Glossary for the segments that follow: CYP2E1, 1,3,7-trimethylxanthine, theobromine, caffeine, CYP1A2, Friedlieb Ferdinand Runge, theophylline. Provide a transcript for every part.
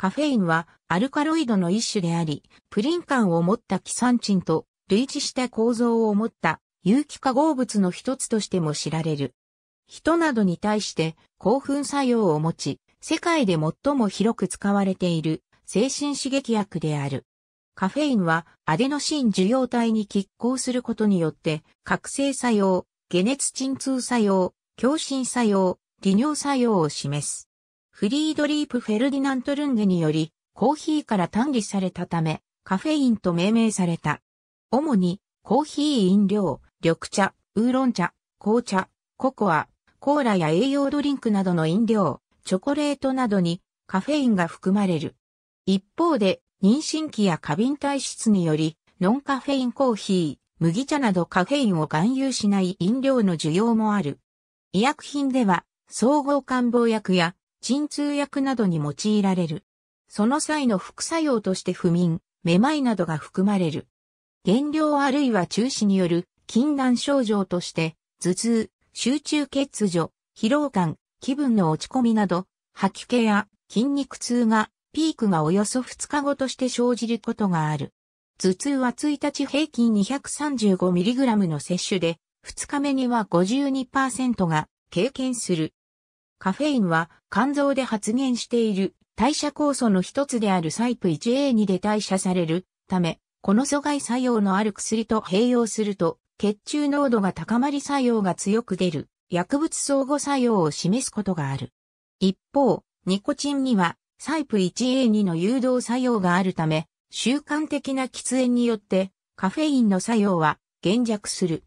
カフェインはアルカロイドの一種であり、プリン感を持ったキサンチンと類似した構造を持った有機化合物の一つとしても知られる。人などに対して興奮作用を持ち、世界で最も広く使われている精神刺激薬である。カフェインはアデノシン受容体に拮抗することによって覚醒作用、解熱鎮痛作用、強心作用、利尿作用を示す。フリードリープ・フェルディナント・ルンゲによりコーヒーから単離されたためカフェインと命名された。主にコーヒー飲料、緑茶、ウーロン茶、紅茶、ココア、コーラや栄養ドリンクなどの飲料、チョコレートなどにカフェインが含まれる。一方で、妊娠期や過敏体質により、ノンカフェインコーヒー、麦茶などカフェインを含有しない飲料の需要もある。医薬品では、総合感冒薬や鎮痛薬などに用いられる。その際の副作用として不眠、めまいなどが含まれる。減量あるいは中止による禁断症状として、頭痛、集中欠如、疲労感、気分の落ち込みなど、吐き気や筋肉痛が、ピークがおよそ2日後として生じることがある。頭痛は1日平均 235mg の摂取で、2日目には 52% が経験する。カフェインは肝臓で発現している代謝酵素の一つである SIPA1A2 で代謝されるため、この阻害作用のある薬と併用すると、血中濃度が高まり作用が強く出る薬物相互作用を示すことがある。一方、ニコチンには、SIPA1A2 の誘導作用があるため、習慣的な喫煙によってカフェインの作用は減弱する。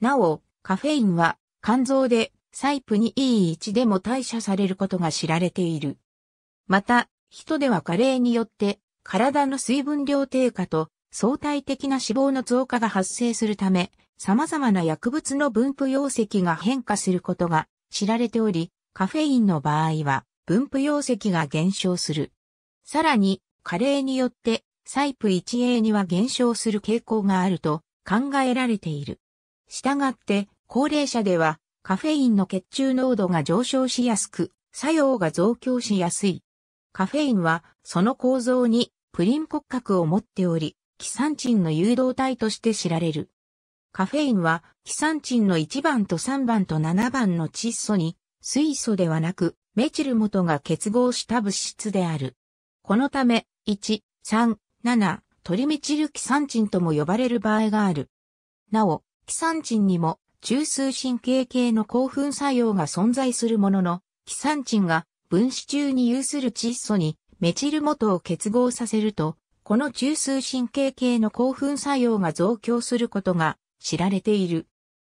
なお、カフェインは肝臓で SIPA2E1 でも代謝されることが知られている。また、人では加齢によって体の水分量低下と相対的な脂肪の増加が発生するため、様々な薬物の分布容積が変化することが知られており、カフェインの場合は、分布容積が減少する。さらに、加齢によって、SIPA1A2 は減少する傾向があると考えられている。したがって、高齢者では、カフェインの血中濃度が上昇しやすく、作用が増強しやすい。カフェインは、その構造にプリン骨格を持っており、キサンチンの誘導体として知られる。カフェインは、キサンチンの1番と3番と7番の窒素に、水素ではなく、メチル元が結合した物質である。このため、1、3、7、トリメチルキサンチンとも呼ばれる場合がある。なお、キサンチンにも中枢神経系の興奮作用が存在するものの、キサンチンが分子中に有する窒素にメチル元を結合させると、この中枢神経系の興奮作用が増強することが知られている。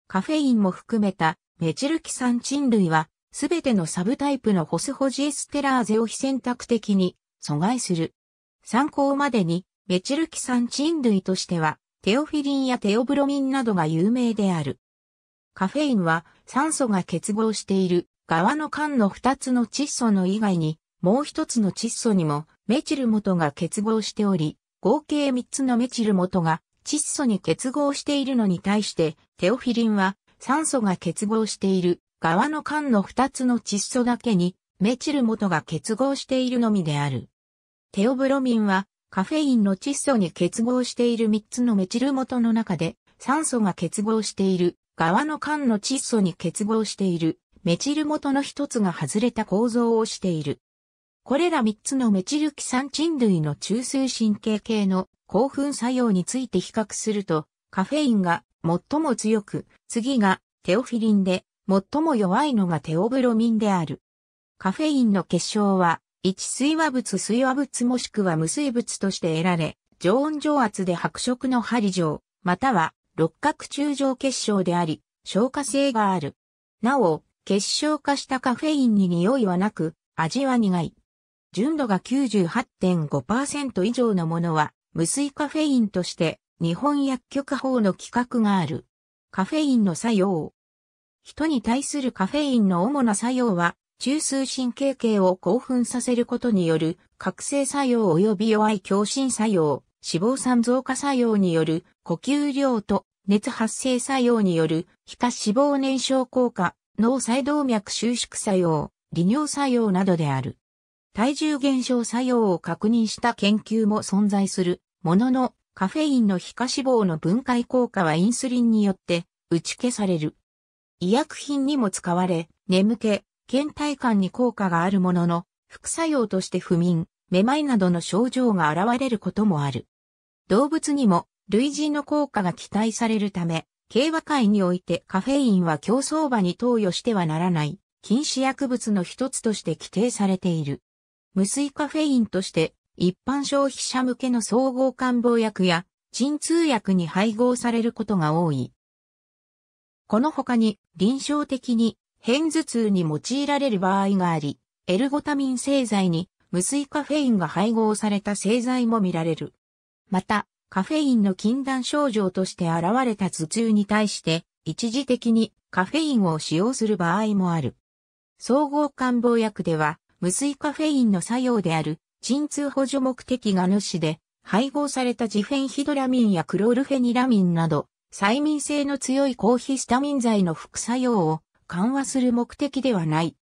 カフェインも含めたメチルキサンチン類は、すべてのサブタイプのホスホジエステラーゼを非選択的に阻害する。参考までにメチルキサンチン類としてはテオフィリンやテオブロミンなどが有名である。カフェインは酸素が結合している側の間の2つの窒素の以外にもう1つの窒素にもメチル元が結合しており、合計3つのメチル元が窒素に結合しているのに対してテオフィリンは酸素が結合している側の間の2つの窒素だけにメチル元が結合しているのみである。テオブロミンはカフェインの窒素に結合している3つのメチル元の中で酸素が結合している側の間の窒素に結合しているメチル元の1つが外れた構造をしている。これら3つのメチルキサンチン類の中枢神経系の興奮作用について比較するとカフェインが最も強く、次がテオフィリンで、最も弱いのがテオブロミンである。カフェインの結晶は、一水和物水和物もしくは無水物として得られ、常温常圧で白色の針状、または六角柱状結晶であり、消化性がある。なお、結晶化したカフェインに匂いはなく、味は苦い。純度が 98.5% 以上のものは、無水カフェインとして、日本薬局法の規格がある。カフェインの作用。人に対するカフェインの主な作用は、中枢神経系を興奮させることによる覚醒作用及び弱い強心作用、脂肪酸増加作用による呼吸量と熱発生作用による皮下脂肪燃焼効果、脳細動脈収縮作用、利尿作用などである。体重減少作用を確認した研究も存在するものの、カフェインの皮下脂肪の分解効果はインスリンによって打ち消される。医薬品にも使われ、眠気、倦怠感に効果があるものの、副作用として不眠、めまいなどの症状が現れることもある。動物にも類似の効果が期待されるため、競馬界においてカフェインは競走馬に投与してはならない禁止薬物の一つとして規定されている。無水カフェインとして一般消費者向けの総合感冒薬や鎮痛薬に配合されることが多い。この他に臨床的に片頭痛に用いられる場合があり、エルゴタミン製剤に無水カフェインが配合された製剤も見られる。また、カフェインの禁断症状として現れた頭痛に対して、一時的にカフェインを使用する場合もある。総合感冒薬では、無水カフェインの作用である、鎮痛補助目的が主で、配合されたジフェンヒドラミンやクロルフェニラミンなど、催眠性の強い抗ヒスタミン剤の副作用を緩和する目的ではない。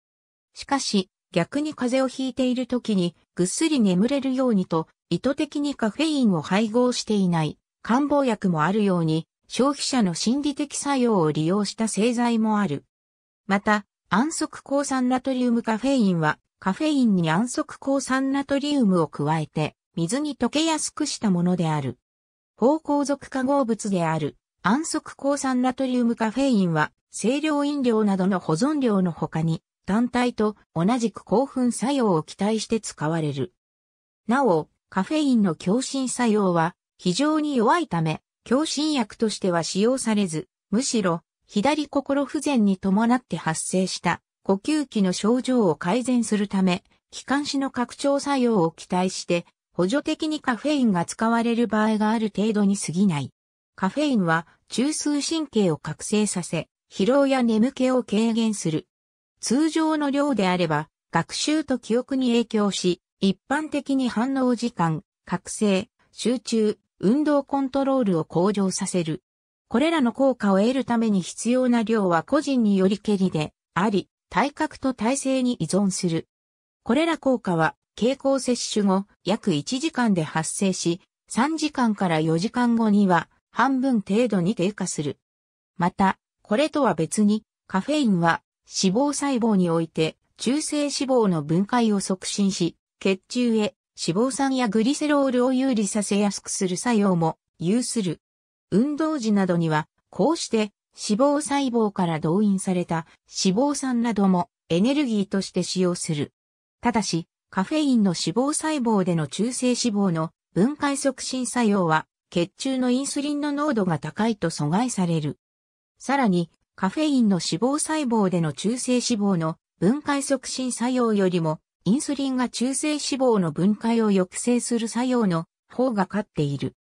しかし、逆に風邪をひいている時にぐっすり眠れるようにと意図的にカフェインを配合していない漢方薬もあるように消費者の心理的作用を利用した製剤もある。また、安息抗酸ナトリウムカフェインはカフェインに安息抗酸ナトリウムを加えて水に溶けやすくしたものである。芳香属化合物である安息抗酸ナトリウムカフェインは清涼飲料などの保存料の他に単体と同じく興奮作用を期待して使われる。なお、カフェインの強心作用は非常に弱いため、強心薬としては使用されず、むしろ左心不全に伴って発生した呼吸器の症状を改善するため、気管支の拡張作用を期待して、補助的にカフェインが使われる場合がある程度に過ぎない。カフェインは中枢神経を覚醒させ、疲労や眠気を軽減する。通常の量であれば、学習と記憶に影響し、一般的に反応時間、覚醒、集中、運動コントロールを向上させる。これらの効果を得るために必要な量は個人によりけりであり、体格と体勢に依存する。これら効果は、経口摂取後、約1時間で発生し、3時間から4時間後には、半分程度に低下する。また、これとは別に、カフェインは、脂肪細胞において中性脂肪の分解を促進し、血中へ脂肪酸やグリセロールを遊離させやすくする作用も有する。運動時などには、こうして脂肪細胞から動員された脂肪酸などもエネルギーとして使用する。ただし、カフェインの脂肪細胞での中性脂肪の分解促進作用は、血中のインスリンの濃度が高いと阻害される。さらに、カフェインの脂肪細胞での中性脂肪の分解促進作用よりも、インスリンが中性脂肪の分解を抑制する作用の方が勝っている。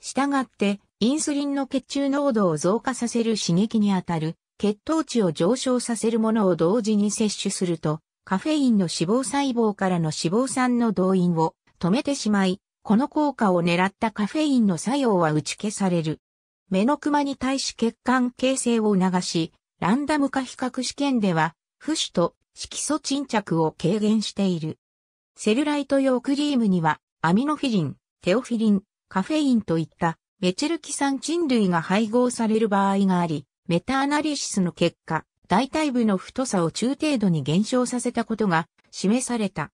したがって、インスリンの血中濃度を増加させる刺激にあたる、血糖値を上昇させるものを同時に摂取すると、カフェインの脂肪細胞からの脂肪酸の動員を止めてしまい、この効果を狙ったカフェインの作用は打ち消される。目のクマに対し血管形成を促し、ランダム化比較試験では、浮腫と色素沈着を軽減している。セルライト用クリームには、アミノフィリン、テオフィリン、カフェインといったメチルキサンチン類が配合される場合があり、メタアナリシスの結果、大腿部の太さを中程度に減少させたことが示された。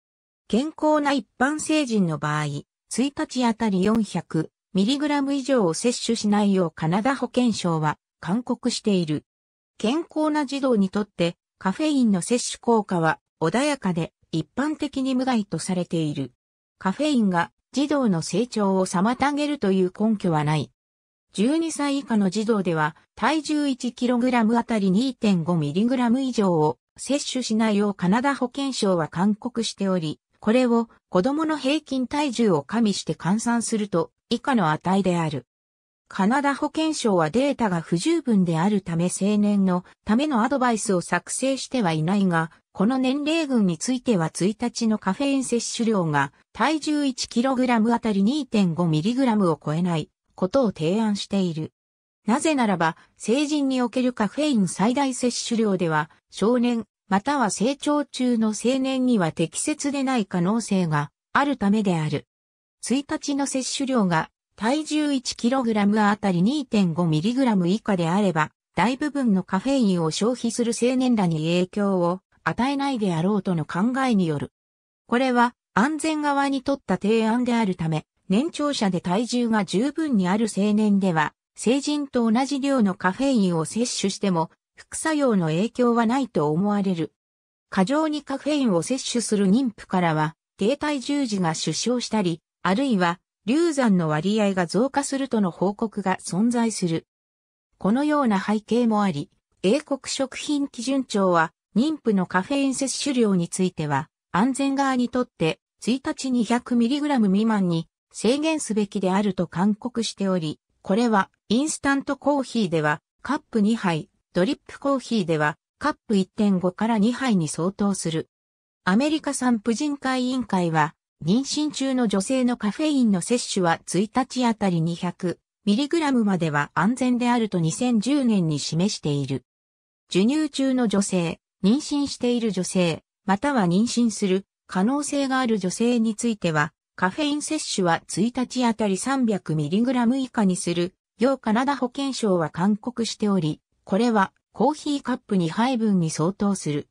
健康な一般成人の場合、1日あたり400mg 以上を摂取しないようカナダ保健省は勧告している。健康な児童にとってカフェインの摂取効果は穏やかで一般的に無害とされている。カフェインが児童の成長を妨げるという根拠はない。12歳以下の児童では体重 1kg あたり 2.5mg 以上を摂取しないようカナダ保健省は勧告しており、これを子供の平均体重を加味して換算すると、以下の値である。カナダ保健省はデータが不十分であるため青年のためのアドバイスを作成してはいないが、この年齢群については1日のカフェイン摂取量が体重 1kg あたり 2.5mg を超えないことを提案している。なぜならば、成人におけるカフェイン最大摂取量では、少年、または成長中の青年には適切でない可能性があるためである。1日の摂取量が体重 1kg あたり 2.5mg 以下であれば、大部分のカフェインを消費する青年らに影響を与えないであろうとの考えによる。これは安全側にとった提案であるため、年長者で体重が十分にある青年では、成人と同じ量のカフェインを摂取しても、副作用の影響はないと思われる。過剰にカフェインを摂取する妊婦からは、低体重児が出生したり、あるいは流産の割合が増加するとの報告が存在する。このような背景もあり、英国食品基準庁は、妊婦のカフェイン摂取量については、安全側にとって、1日 200mg 未満に制限すべきであると勧告しており、これは、インスタントコーヒーでは、カップ2杯、ドリップコーヒーでは、カップ 1.5 から2杯に相当する。アメリカ産婦人科医委員会は、妊娠中の女性のカフェインの摂取は1日あたり200mg までは安全であると2010年に示している。授乳中の女性、妊娠している女性、または妊娠する可能性がある女性については、カフェイン摂取は1日あたり 300mg 以下にする、ようカナダ保健省は勧告しており、これはコーヒーカップ2杯分に相当する。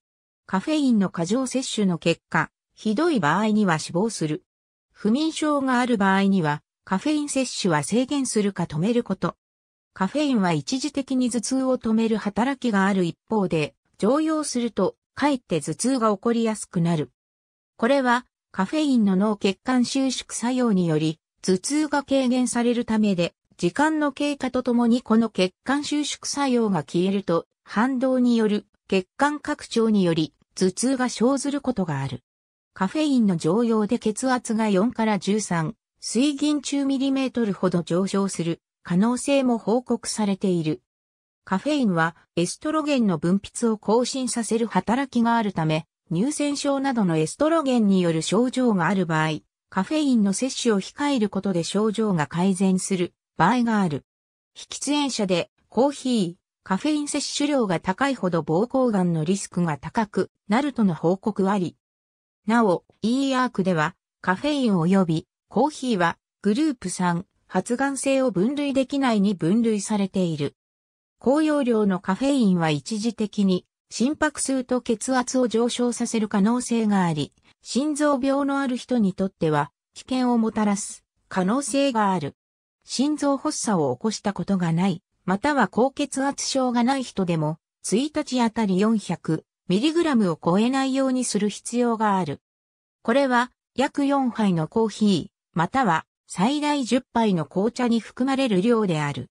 カフェインの過剰摂取の結果、ひどい場合には死亡する。不眠症がある場合には、カフェイン摂取は制限するか止めること。カフェインは一時的に頭痛を止める働きがある一方で、常用するとかえって頭痛が起こりやすくなる。これはカフェインの脳血管収縮作用により、頭痛が軽減されるためで、時間の経過とともにこの血管収縮作用が消えると、反動による血管拡張により頭痛が生ずることがある。カフェインの常用で血圧が4から13。水銀中ミリメートルほど上昇する可能性も報告されている。カフェインはエストロゲンの分泌を亢進させる働きがあるため、乳腺症などのエストロゲンによる症状がある場合、カフェインの摂取を控えることで症状が改善する場合がある。喫煙者でコーヒー、カフェイン摂取量が高いほど膀胱がんのリスクが高くなるとの報告あり。なお、ER 区ではカフェイン及びコーヒーはグループ3、発がん性を分類できないに分類されている。高容量のカフェインは一時的に心拍数と血圧を上昇させる可能性があり、心臓病のある人にとっては危険をもたらす可能性がある。心臓発作を起こしたことがない、または高血圧症がない人でも1日あたり 400mg を超えないようにする必要がある。これは約4杯のコーヒー、または最大10杯の紅茶に含まれる量である。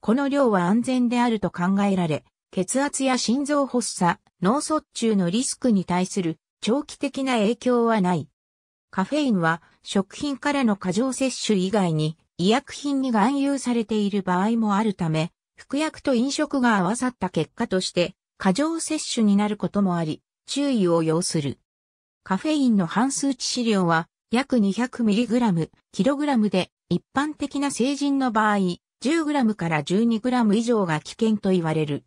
この量は安全であると考えられ、血圧や心臓発作、脳卒中のリスクに対する長期的な影響はない。カフェインは食品からの過剰摂取以外に医薬品に含有されている場合もあるため、服薬と飲食が合わさった結果として過剰摂取になることもあり、注意を要する。カフェインの半数値使量は約 200mg、kg で、一般的な成人の場合、10g から 12g 以上が危険と言われる。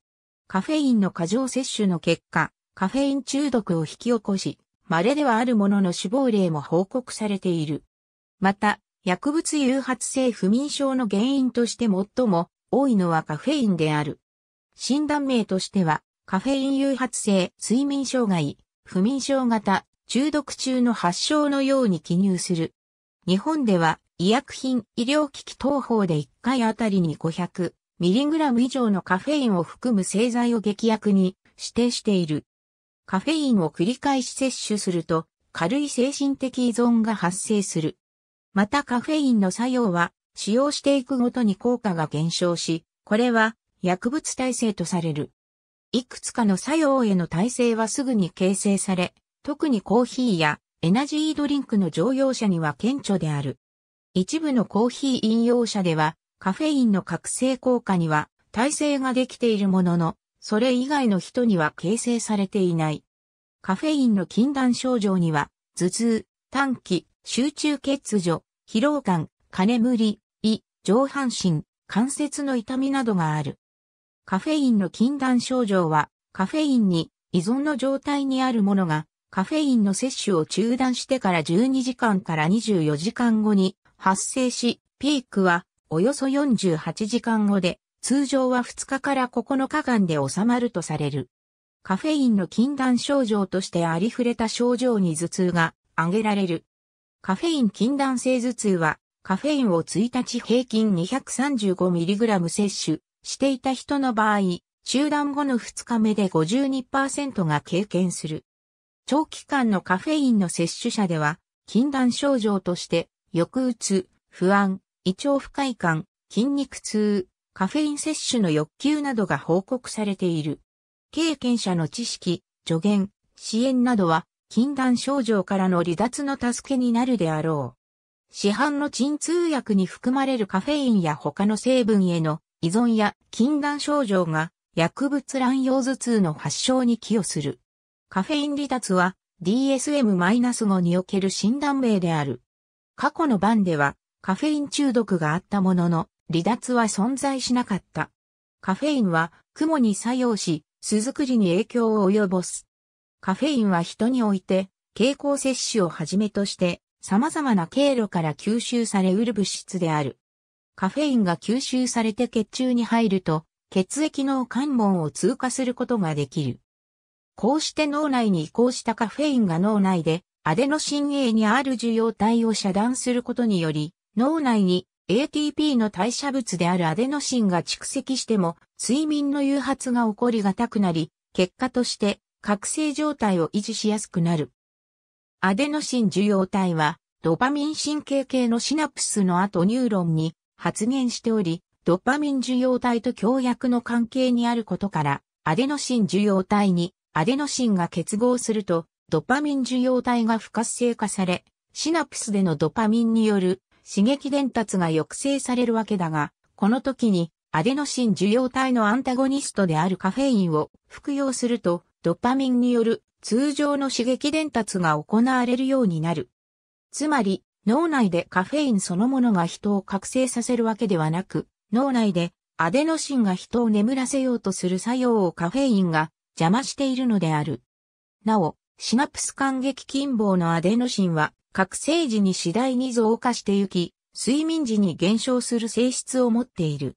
カフェインの過剰摂取の結果、カフェイン中毒を引き起こし、稀ではあるものの死亡例も報告されている。また、薬物誘発性不眠症の原因として最も多いのはカフェインである。診断名としては、カフェイン誘発性睡眠障害、不眠症型、中毒中の発症のように記入する。日本では医薬品医療機器等法で1回あたりに 500mg 以上のカフェインを含む製剤を劇薬に指定している。カフェインを繰り返し摂取すると軽い精神的依存が発生する。またカフェインの作用は使用していくごとに効果が減少し、これは薬物耐性とされる。いくつかの作用への耐性はすぐに形成され、特にコーヒーやエナジードリンクの常用者には顕著である。一部のコーヒー飲用者ではカフェインの覚醒効果には耐性ができているものの、それ以外の人には形成されていない。カフェインの禁断症状には頭痛、短期、集中欠如、疲労感、眠り、胃、上半身、関節の痛みなどがある。カフェインの禁断症状はカフェインに依存の状態にある者がカフェインの摂取を中断してから12時間から24時間後に発生し、ピークはおよそ48時間後で、通常は2日から9日間で収まるとされる。カフェインの禁断症状としてありふれた症状に頭痛が挙げられる。カフェイン禁断性頭痛は、カフェインを1日平均 235mg 摂取していた人の場合、中断後の2日目で 52% が経験する。長期間のカフェインの摂取者では、禁断症状として、抑うつ、不安、胃腸不快感、筋肉痛、カフェイン摂取の欲求などが報告されている。経験者の知識、助言、支援などは、禁断症状からの離脱の助けになるであろう。市販の鎮痛薬に含まれるカフェインや他の成分への依存や禁断症状が薬物乱用頭痛の発症に寄与する。カフェイン離脱は DSM-5 における診断名である。過去の版ではカフェイン中毒があったものの離脱は存在しなかった。カフェインは雲に作用し巣作りに影響を及ぼす。カフェインは人において経口摂取をはじめとして様々な経路から吸収されうる物質である。カフェインが吸収されて血中に入ると、血液脳関門を通過することができる。こうして脳内に移行したカフェインが脳内でアデノシン A にある受容体を遮断することにより、脳内に ATP の代謝物であるアデノシンが蓄積しても、睡眠の誘発が起こりがたくなり、結果として覚醒状態を維持しやすくなる。アデノシン受容体は、ドパミン神経系のシナプスの後ニューロンに発現しており、ドパミン受容体と強薬の関係にあることから、アデノシン受容体にアデノシンが結合すると、ドパミン受容体が不活性化され、シナプスでのドパミンによる刺激伝達が抑制されるわけだが、この時にアデノシン受容体のアンタゴニストであるカフェインを服用すると、ドパミンによる通常の刺激伝達が行われるようになる。つまり、脳内でカフェインそのものが人を覚醒させるわけではなく、脳内でアデノシンが人を眠らせようとする作用をカフェインが邪魔しているのである。なお、シナプス間隙筋房のアデノシンは、覚醒時に次第に増加してゆき、睡眠時に減少する性質を持っている。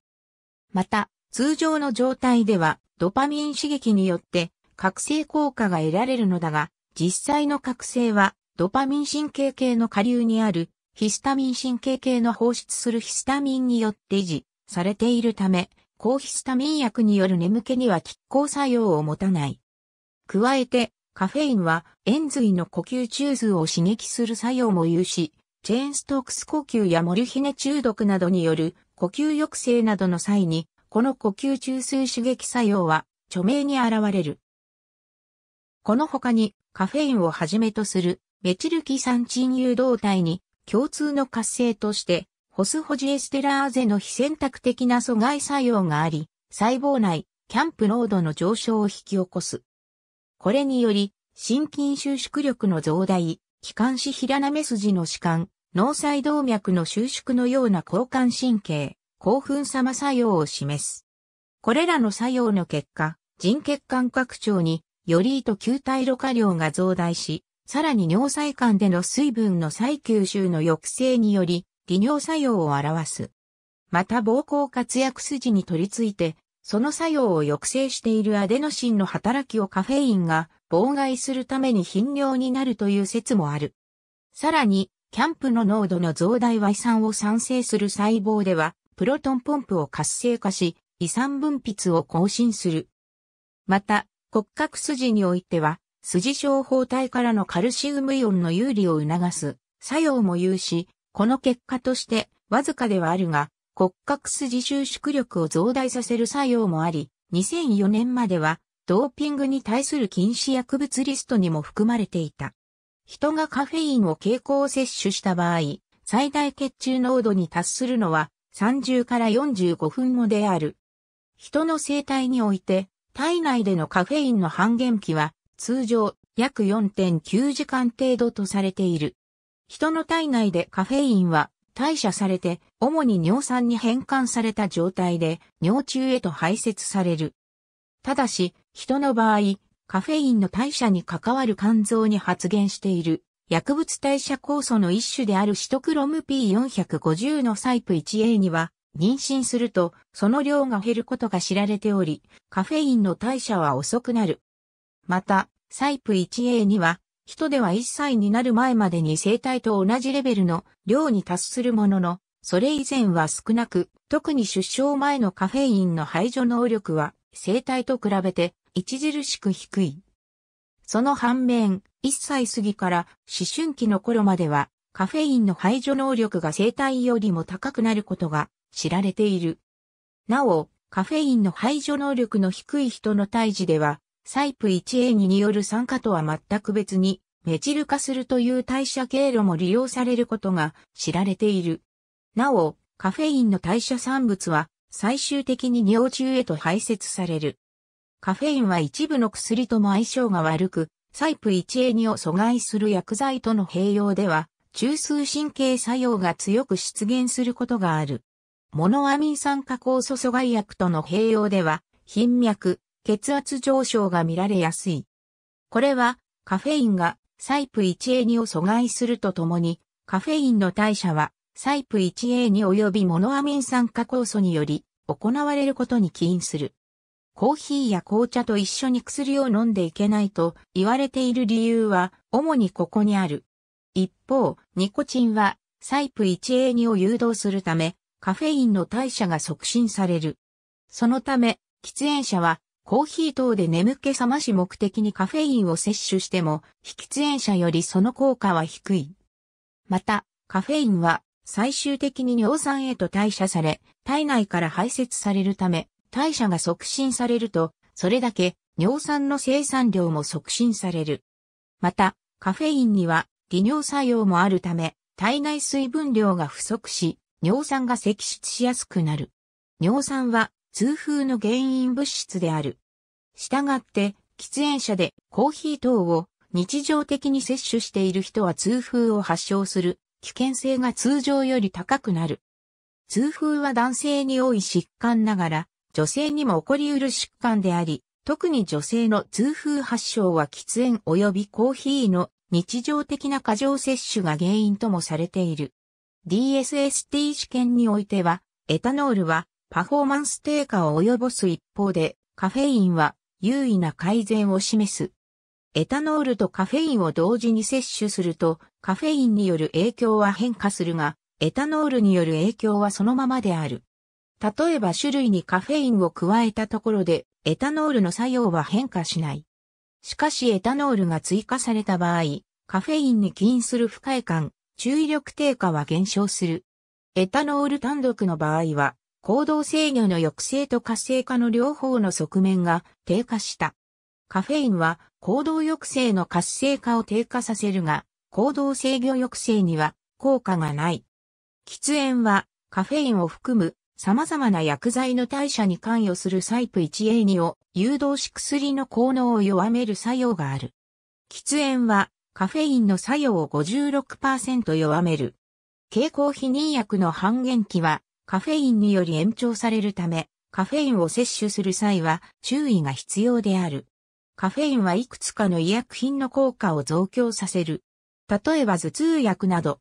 また、通常の状態では、ドパミン刺激によって、覚醒効果が得られるのだが、実際の覚醒は、ドパミン神経系の下流にある、ヒスタミン神経系の放出するヒスタミンによって維持されているため、抗ヒスタミン薬による眠気には拮抗作用を持たない。加えて、カフェインは、延髄の呼吸中枢を刺激する作用も有し、チェーンストークス呼吸やモルヒネ中毒などによる呼吸抑制などの際に、この呼吸中枢刺激作用は、著名に現れる。この他にカフェインをはじめとするメチルキサンチン誘導体に共通の活性としてホスホジエステラーゼの非選択的な阻害作用があり細胞内キャンプ濃度の上昇を引き起こす。これにより心筋収縮力の増大、気管支平滑筋の弛緩、脳細動脈の収縮のような交感神経、興奮様作用を示す。これらの作用の結果、腎血管拡張によりと球体ろ過量が増大し、さらに尿細管での水分の再吸収の抑制により、利尿作用を表す。また膀胱括約筋に取り付いて、その作用を抑制しているアデノシンの働きをカフェインが妨害するために頻尿になるという説もある。さらに、キャンプの濃度の増大は胃酸を産生する細胞では、プロトンポンプを活性化し、胃酸分泌を更新する。また、骨格筋においては、筋小胞体からのカルシウムイオンの遊離を促す作用も有し、この結果として、わずかではあるが、骨格筋収縮力を増大させる作用もあり、2004年までは、ドーピングに対する禁止薬物リストにも含まれていた。人がカフェインを経口摂取した場合、最大血中濃度に達するのは30から45分後である。人の生体において、体内でのカフェインの半減期は通常約 4.9 時間程度とされている。人の体内でカフェインは代謝されて主に尿酸に変換された状態で尿中へと排泄される。ただし人の場合、カフェインの代謝に関わる肝臓に発現している薬物代謝酵素の一種であるシトクロム P450 のサイプ 1A には妊娠するとその量が減ることが知られており、カフェインの代謝は遅くなる。また、サイプ 1A には人では1歳になる前までに生体と同じレベルの量に達するものの、それ以前は少なく、特に出生前のカフェインの排除能力は生体と比べて著しく低い。その反面、1歳過ぎから思春期の頃まではカフェインの排除能力が生体よりも高くなることが知られている。なお、カフェインの排除能力の低い人の胎児では、サイプ 1A による酸化とは全く別に、メチル化するという代謝経路も利用されることが知られている。なお、カフェインの代謝産物は最終的に尿中へと排泄される。カフェインは一部の薬とも相性が悪く、サイプ 1A2 を阻害する薬剤との併用では、中枢神経作用が強く出現することがある。モノアミン酸化酵素阻害薬との併用では、頻脈、血圧上昇が見られやすい。これは、カフェインがサイプ 1A2 を阻害するとともに、カフェインの代謝は、サイプ 1A2 及びモノアミン酸化酵素により行われることに起因する。コーヒーや紅茶と一緒に薬を飲んでいけないと言われている理由は主にここにある。一方、ニコチンはサイプ 1A2 を誘導するためカフェインの代謝が促進される。そのため、喫煙者はコーヒー等で眠気覚まし目的にカフェインを摂取しても非喫煙者よりその効果は低い。また、カフェインは最終的に尿酸へと代謝され、体内から排泄されるため、代謝が促進されると、それだけ尿酸の生産量も促進される。また、カフェインには利尿作用もあるため、体内水分量が不足し、尿酸が析出しやすくなる。尿酸は痛風の原因物質である。したがって、喫煙者でコーヒー等を日常的に摂取している人は痛風を発症する。危険性が通常より高くなる。痛風は男性に多い疾患ながら、女性にも起こり得る疾患であり、特に女性の痛風発症は喫煙及びコーヒーの日常的な過剰摂取が原因ともされている。DSST 試験においては、エタノールはパフォーマンス低下を及ぼす一方で、カフェインは優位な改善を示す。エタノールとカフェインを同時に摂取すると、カフェインによる影響は変化するが、エタノールによる影響はそのままである。例えば種類にカフェインを加えたところで、エタノールの作用は変化しない。しかしエタノールが追加された場合、カフェインに起因する不快感、注意力低下は減少する。エタノール単独の場合は、行動制御の抑制と活性化の両方の側面が低下した。カフェインは行動抑制の活性化を低下させるが、行動制御抑制には効果がない。喫煙はカフェインを含む様々な薬剤の代謝に関与するサイプ 1A2 を誘導し薬の効能を弱める作用がある。喫煙はカフェインの作用を 56% 弱める。経口避妊薬の半減期はカフェインにより延長されるため、カフェインを摂取する際は注意が必要である。カフェインはいくつかの医薬品の効果を増強させる。例えば頭痛薬など。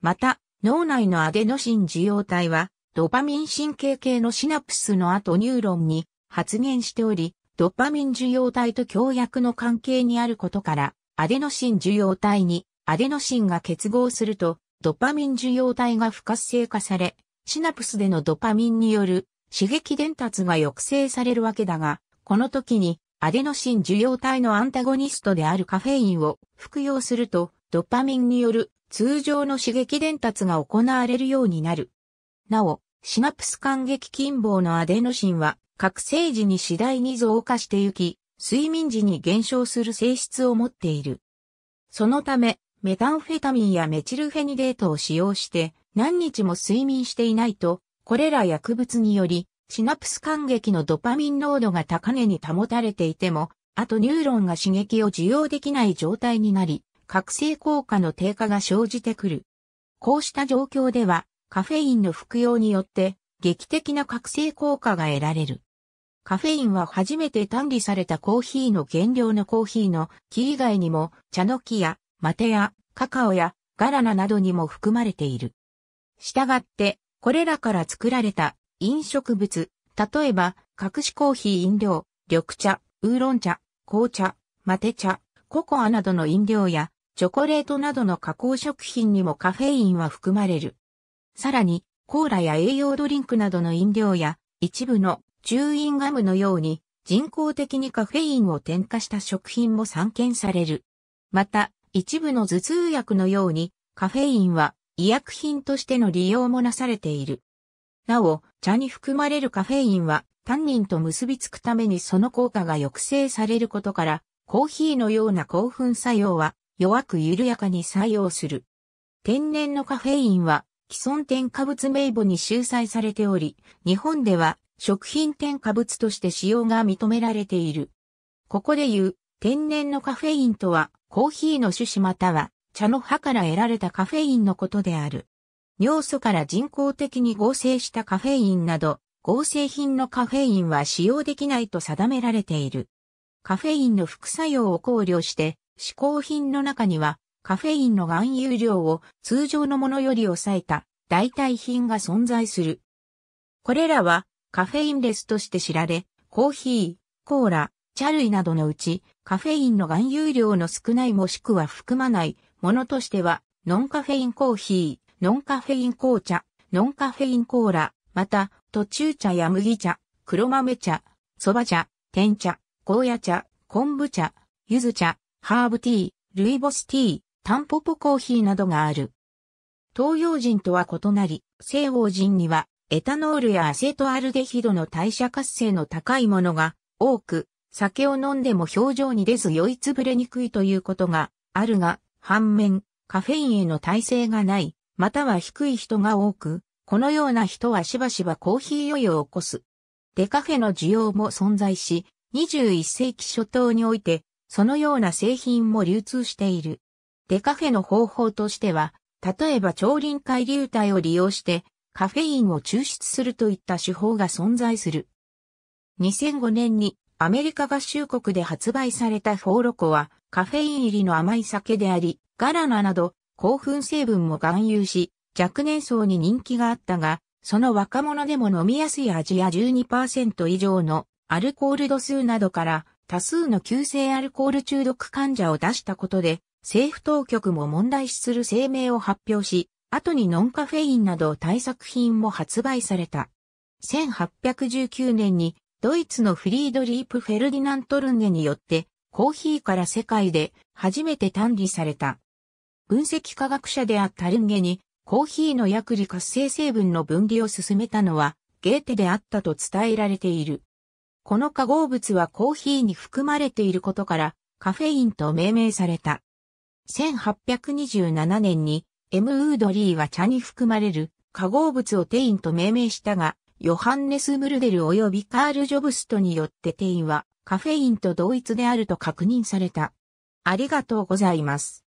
また、脳内のアデノシン受容体は、ドパミン神経系のシナプスの後ニューロンに発現しており、ドパミン受容体と強薬の関係にあることから、アデノシン受容体にアデノシンが結合すると、ドパミン受容体が不活性化され、シナプスでのドパミンによる刺激伝達が抑制されるわけだが、この時に、アデノシン受容体のアンタゴニストであるカフェインを服用すると、ドパミンによる通常の刺激伝達が行われるようになる。なお、シナプス間隙筋房のアデノシンは、覚醒時に次第に増加してゆき、睡眠時に減少する性質を持っている。そのため、メタンフェタミンやメチルフェニデートを使用して、何日も睡眠していないと、これら薬物により、シナプス間隙のドパミン濃度が高値に保たれていても、あとニューロンが刺激を受容できない状態になり、覚醒効果の低下が生じてくる。こうした状況では、カフェインの服用によって、劇的な覚醒効果が得られる。カフェインは初めて単利されたコーヒーの原料のコーヒーの木以外にも茶の木やマテやカカオやガラナなどにも含まれている。したがって、これらから作られた飲食物、例えば隠しコーヒー飲料、緑茶、ウーロン茶、紅茶、マテ茶、ココアなどの飲料やチョコレートなどの加工食品にもカフェインは含まれる。さらに、コーラや栄養ドリンクなどの飲料や一部のチューインガムのように人工的にカフェインを添加した食品も散見される。また、一部の頭痛薬のようにカフェインは医薬品としての利用もなされている。なお、茶に含まれるカフェインはタンニンと結びつくためにその効果が抑制されることから、コーヒーのような興奮作用は弱く緩やかに作用する。天然のカフェインは既存添加物名簿に収載されており、日本では食品添加物として使用が認められている。ここで言う天然のカフェインとはコーヒーの種子または茶の葉から得られたカフェインのことである。尿素から人工的に合成したカフェインなど合成品のカフェインは使用できないと定められている。カフェインの副作用を考慮して、嗜好品の中にはカフェインの含有量を通常のものより抑えた代替品が存在する。これらはカフェインレスとして知られ、コーヒー、コーラ、茶類などのうちカフェインの含有量の少ないもしくは含まないものとしては、ノンカフェインコーヒー、ノンカフェイン紅茶、ノンカフェインコーラ、また途中茶や麦茶、黒豆茶、そば茶、天茶、ゴーヤ茶、昆布茶、柚子茶、ハーブティー、ルイボスティー、タンポポコーヒーなどがある。東洋人とは異なり、西欧人にはエタノールやアセトアルデヒドの代謝活性の高いものが多く、酒を飲んでも表情に出ず酔いつぶれにくいということがあるが、反面、カフェインへの耐性がない、または低い人が多く、このような人はしばしばコーヒー酔いを起こす。デカフェの需要も存在し、21世紀初頭において、そのような製品も流通している。デカフェの方法としては、例えば超臨界流体を利用してカフェインを抽出するといった手法が存在する。2005年にアメリカ合衆国で発売されたフォーロコはカフェイン入りの甘い酒であり、ガラナなど興奮成分も含有し、若年層に人気があったが、その若者でも飲みやすい味や 12% 以上のアルコール度数などから、多数の急性アルコール中毒患者を出したことで、政府当局も問題視する声明を発表し、後にノンカフェインなど対策品も発売された。1819年にドイツのフリードリープ・フェルディナント・ルンネによってコーヒーから世界で初めて単利された。分析科学者であったルンゲにコーヒーの薬理活性成分の分離を進めたのはゲーテであったと伝えられている。この化合物はコーヒーに含まれていることからカフェインと命名された。1827年にM・ウードリーは茶に含まれる化合物をテインと命名したが、ヨハンネス・ムルデル及びカール・ジョブストによってテインはカフェインと同一であると確認された。ありがとうございます。